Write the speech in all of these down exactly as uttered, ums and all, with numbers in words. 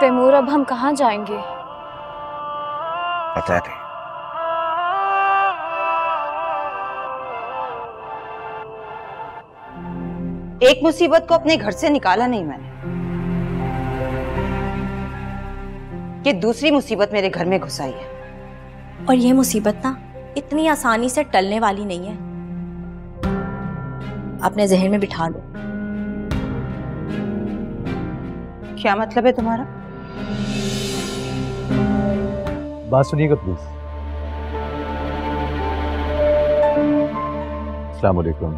तैमूर, अब हम कहाँ जाएंगे? पता नहीं। एक मुसीबत को अपने घर से निकाला नहीं मैंने, कि दूसरी मुसीबत मेरे घर में घुस आई है। और ये मुसीबत ना इतनी आसानी से टलने वाली नहीं है, अपने जहन में बिठा लो। क्या मतलब है तुम्हारा? बात सुनिएगा प्लीज। अस्सलाम वालेकुम।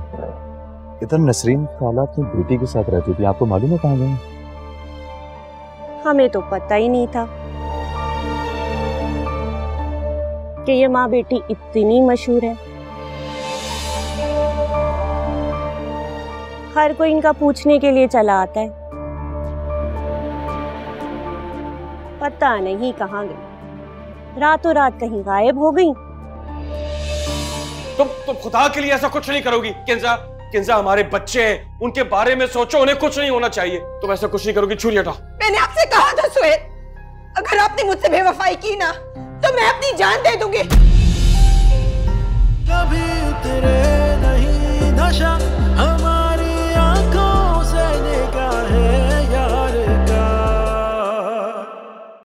इधर नसरीन खाला अपनी बेटी के साथ रहती थी, आपको मालूम है कहाँ गई? हमें तो पता ही नहीं था कि ये माँ बेटी इतनी मशहूर है। हर कोई इनका पूछने के लिए चला आता है, पता नहीं कहाँ गई, रातों रात कहीं गायब हो गई। तुम तुम खुदा के लिए ऐसा कुछ नहीं करोगी किंजा। किंजा हमारे बच्चे हैं, उनके बारे में सोचो, उन्हें कुछ नहीं होना चाहिए। तुम ऐसा कुछ नहीं करोगी, छुरी हटाओ। मैंने आपसे कहा था सुहेल, अगर आपने मुझसे बेवफाई की ना तो मैं अपनी जान दे दूंगी।